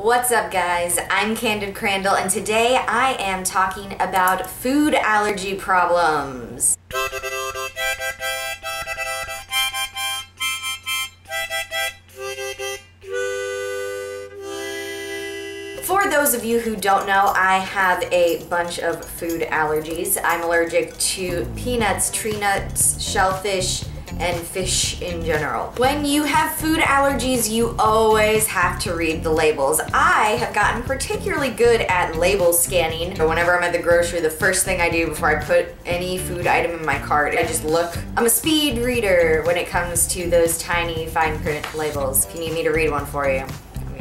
What's up guys, I'm Candid Crandell and today I am talking about food allergy problems. For those of you who don't know, I have a bunch of food allergies. I'm allergic to peanuts, tree nuts, shellfish, and fish in general. When you have food allergies, you always have to read the labels. I have gotten particularly good at label scanning. So whenever I'm at the grocery, the first thing I do before I put any food item in my cart, I just look. I'm a speed reader when it comes to those tiny fine print labels. If you need me to read one for you,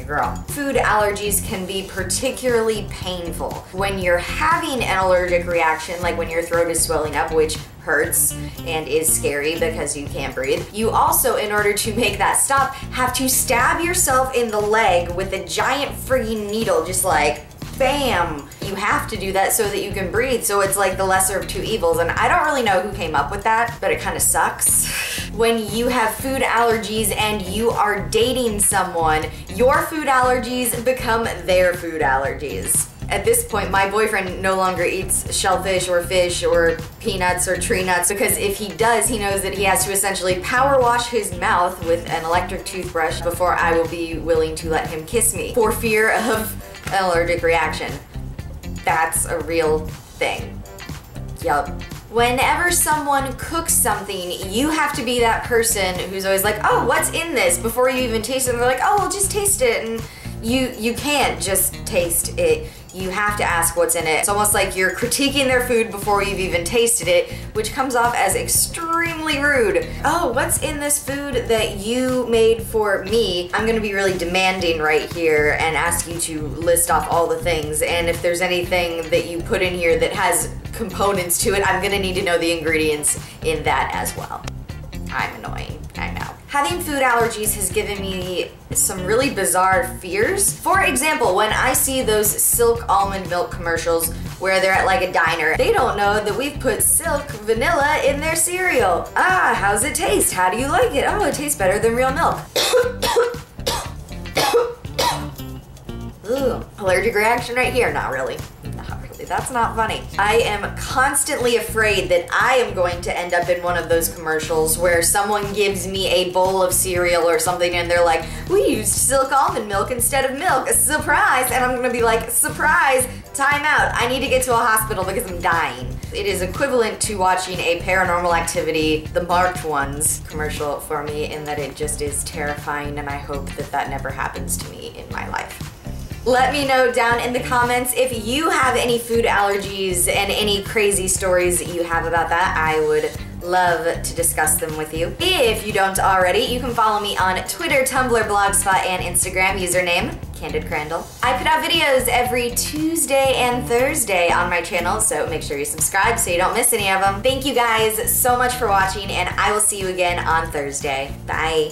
girl. Food allergies can be particularly painful. When you're having an allergic reaction, like when your throat is swelling up, which hurts and is scary because you can't breathe, you also, in order to make that stop, have to stab yourself in the leg with a giant friggin' needle, just like bam. You have to do that so that you can breathe, so it's like the lesser of two evils, and I don't really know who came up with that, but it kind of sucks. When you have food allergies and you are dating someone, your food allergies become their food allergies. At this point, my boyfriend no longer eats shellfish or fish or peanuts or tree nuts, because if he does, he knows that he has to essentially power wash his mouth with an electric toothbrush before I will be willing to let him kiss me, for fear of an allergic reaction. That's a real thing. Yup. Whenever someone cooks something, you have to be that person who's always like, oh, what's in this? Before you even taste it, they're like, oh, well, just taste it. And you can't just taste it. You have to ask what's in it. It's almost like you're critiquing their food before you've even tasted it, which comes off as extremely rude. Oh, what's in this food that you made for me? I'm gonna be really demanding right here and ask you to list off all the things. And if there's anything that you put in here that has components to it, I'm gonna need to know the ingredients in that as well. I'm annoying, I know. Having food allergies has given me some really bizarre fears. For example, when I see those Silk almond milk commercials where they're at like a diner, they don't know that we've put Silk vanilla in their cereal. Ah, how's it taste? How do you like it? Oh, it tastes better than real milk. Ooh, allergic reaction right here, not really. That's not funny. I am constantly afraid that I am going to end up in one of those commercials where someone gives me a bowl of cereal or something and they're like, we used Silk almond milk instead of milk, surprise! And I'm gonna be like, surprise, time out. I need to get to a hospital because I'm dying. It is equivalent to watching a Paranormal Activity, The Marked Ones commercial for me, in that it just is terrifying, and I hope that that never happens to me in my life. Let me know down in the comments if you have any food allergies and any crazy stories you have about that. I would love to discuss them with you. If you don't already, you can follow me on Twitter, Tumblr, Blogspot, and Instagram, username Candid Crandell. I put out videos every Tuesday and Thursday on my channel, so make sure you subscribe so you don't miss any of them. Thank you guys so much for watching, and I will see you again on Thursday. Bye.